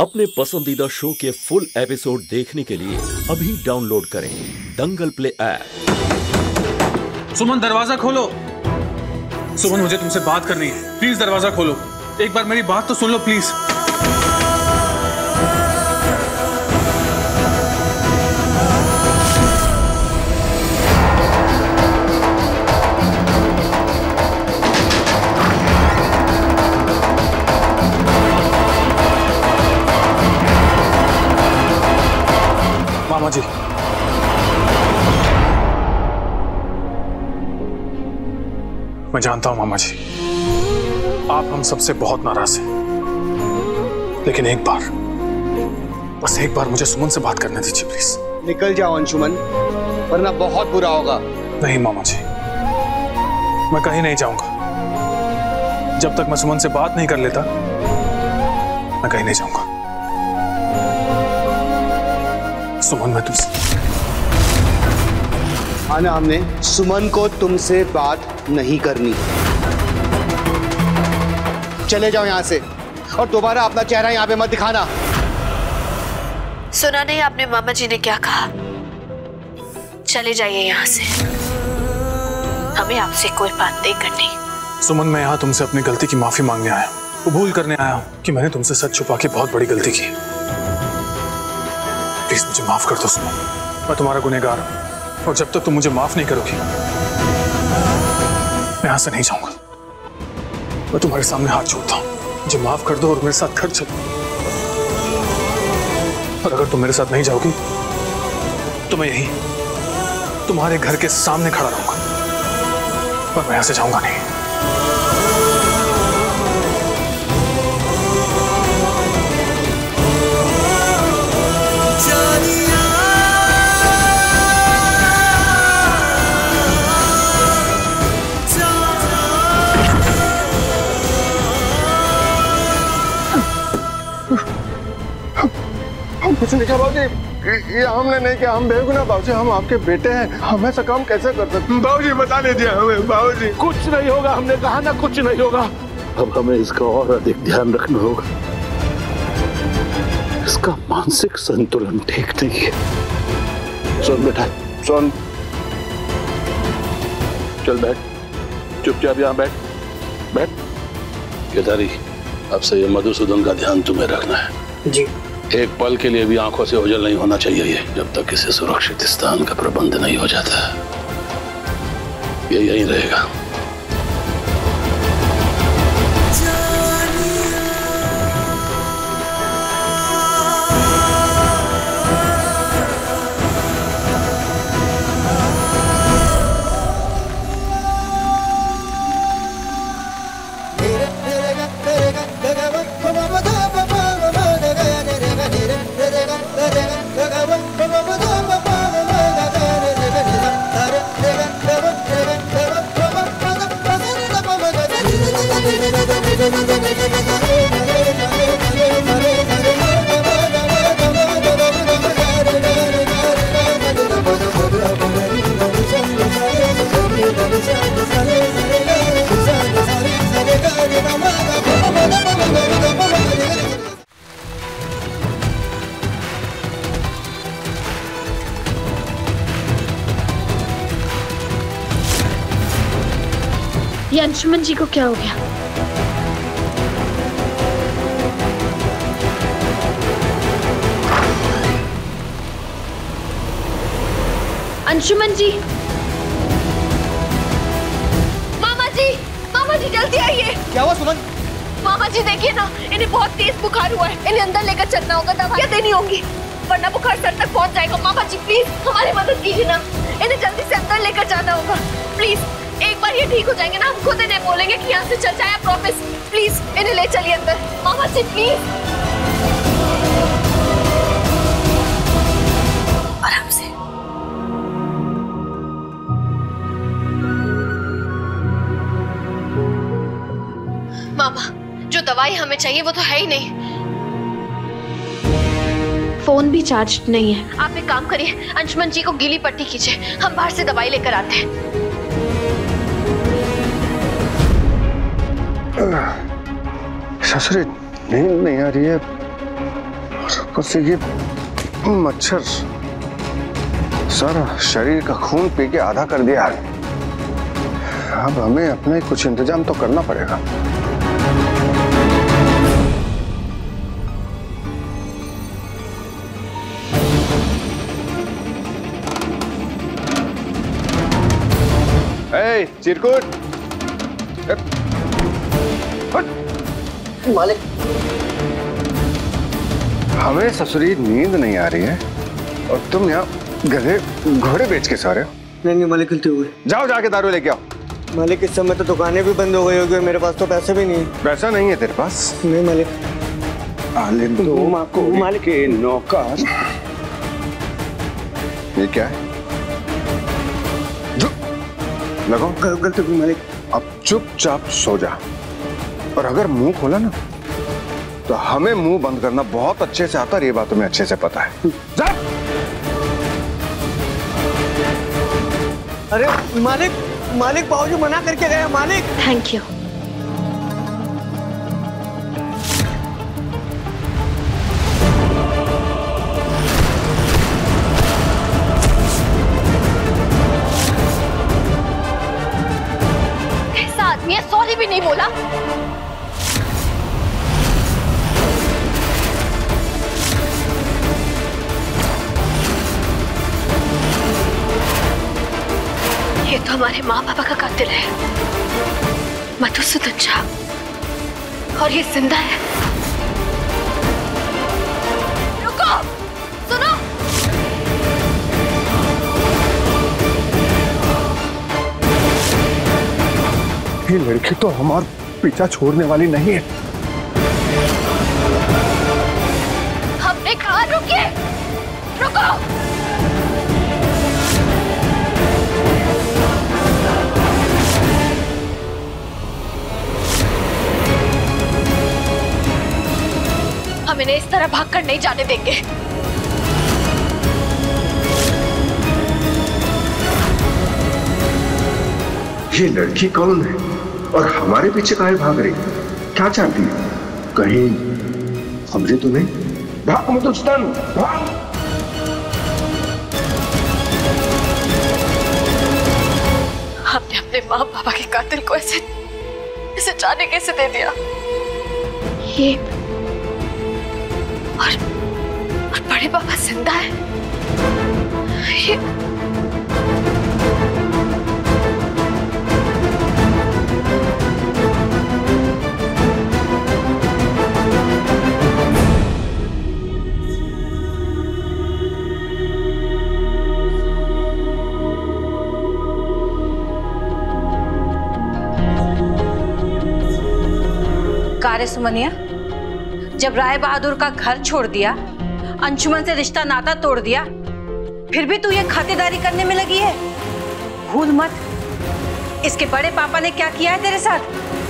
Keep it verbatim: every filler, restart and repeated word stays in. अपने पसंदीदा शो के फुल एपिसोड देखने के लिए अभी डाउनलोड करें दंगल प्ले ऐप। सुमन दरवाजा खोलो। सुमन मुझे तुमसे बात करनी है, प्लीज दरवाजा खोलो। एक बार मेरी बात तो सुन लो प्लीज। मामा जी, मैं जानता हूं मामा जी आप हम सबसे बहुत नाराज हैं, लेकिन एक बार, बस एक बार मुझे सुमन से बात करने दीजिए प्लीज। निकल जाओ अंशुमन, वरना बहुत बुरा होगा। नहीं मामा जी, मैं कहीं नहीं जाऊंगा। जब तक मैं सुमन से बात नहीं कर लेता मैं कहीं नहीं जाऊंगा। सुमन, मैं तुमसे आना, हमने सुमन को तुमसे बात नहीं करनी। चले जाओ यहाँ से और दोबारा अपना चेहरा यहाँ पे मत दिखाना। सुना नहीं आपने मामा जी ने क्या कहा? चले जाइए यहाँ से, हमें आपसे कोई बात नहीं करनी। सुमन, मैं यहाँ तुमसे अपनी गलती की माफी मांगने आया हूँ, भूल करने आया हूँ कि मैंने तुमसे सच छुपा के बहुत बड़ी गलती की। प्लीज मुझे माफ कर दो सुमन, मैं तुम्हारा गुनहगार हूं और जब तक तुम मुझे माफ नहीं करोगी मैं यहां से नहीं जाऊंगा। मैं तुम्हारे सामने हाथ जोड़ता हूं, मुझे माफ कर दो और मेरे साथ घर चलो। और अगर तुम मेरे साथ नहीं जाओगी तो मैं यहीं तुम्हारे घर के सामने खड़ा रहूंगा, पर मैं यहां से जाऊंगा नहीं। कुछ नहीं किया बाबूजी, ये हमने नहीं किया, हम बेगुनाह बाबूजी, हम आपके बेटे हैं, हम ऐसा काम कैसे कर सकते? बाबूजी बता दीजिए हमें। बाबूजी कुछ नहीं होगा, हमने कहा ना कुछ नहीं होगा। अब हमें इसका और अधिक ध्यान रखना होगा, इसका मानसिक संतुलन ठीक नहीं है। सुन बेटा, सुन, चल बैठ, चुपचाप यहाँ बैठ बैठ। केदारी, अब से ये मधुसूदन का ध्यान तुम्हें रखना है जी। एक पल के लिए भी आंखों से ओझल नहीं होना चाहिए ये, जब तक किसी सुरक्षित स्थान का प्रबंध नहीं हो जाता है। ये यहीं रहेगा। ये अंशुमन जी को क्या हो गया? अंशुमन जी, मामा जी, मामा जी जल्दी आइए। क्या हुआ सुमन? मामा जी देखिए ना, इन्हें बहुत तेज बुखार हुआ है, इन्हें अंदर लेकर चलना होगा, दवाइयाँ देनी होंगी वरना बुखार सर तक पहुँच जाएगा। मामा जी प्लीज हमारी मदद कीजिए ना, इन्हें जल्दी से अंदर लेकर जाना होगा प्लीज। एक बार ये ठीक हो जाएंगे ना, हम खुद इन्हें बोलेंगे कि यहाँ से चल जाए, प्रॉमिस। प्लीज इन्हें ले चलिए अंदर मामा जी प्लीज। दवाई हमें चाहिए वो तो है ही नहीं, फोन भी चार्ज नहीं है। आप एक काम करिए, अंशुमन जी को गीली पट्टी कीजिए, हम बाहर से दवाई लेकर आते हैं। ससुर नींद नहीं आ रही है, और से ये मच्छर सारा शरीर का खून पी के आधा कर दिया है। अब हमें अपने कुछ इंतजाम तो करना पड़ेगा। ए, चिरकुट मालिक, हमें ससुरी नींद नहीं आ रही है और तुम यहाँ गधे घोड़े बेच के सारे। नहीं नहीं मालिक, गलती हो गई। जाओ जाके दारू लेके आओ। मालिक, इस समय तो दुकानें भी बंद हो गई होगी, मेरे पास तो पैसे भी नहीं। पैसा नहीं है तेरे पास? नहीं मालिक। आले दो को मालिक के नौकर। ये क्या है? लगाओ। गलती हो गई मालिक। अब चुपचाप सो जा, और अगर मुंह खोला ना तो हमें मुंह बंद करना बहुत अच्छे से आता है, ये बात तुम्हें अच्छे से पता है। जा। अरे मालिक, मालिक बाबूजी मना करके गए मालिक। Thank you. ऐसा आदमी है, सॉरी भी नहीं बोला। ये तो हमारे माँ पापा का कातिल है, मधुसूदन शाह, और ये जिंदा है। रुको, सुनो। ये लड़की तो हमारा पीछा छोड़ने वाली नहीं है। हमने कहा रुकिए, रुको। हम इन्हें इस तरह भाग कर नहीं जाने देंगे। ये लड़की कौन है और हमारे पीछे काहे भाग रही? क्या चाहती है? कहीं हमसे तो नहीं? भाग मधुसूदन, भाग। हमने अपने माँ बाबा के कातिल को ऐसे ऐसे जाने कैसे दे दिया? ये और, और बड़े बाबा जिंदा है। ये कार्य सुमनिया, जब राय बहादुर का घर छोड़ दिया, अंशुमन से रिश्ता नाता तोड़ दिया, फिर भी तू ये खातिरदारी करने में लगी है? भूल मत, इसके बड़े पापा ने क्या किया है तेरे साथ।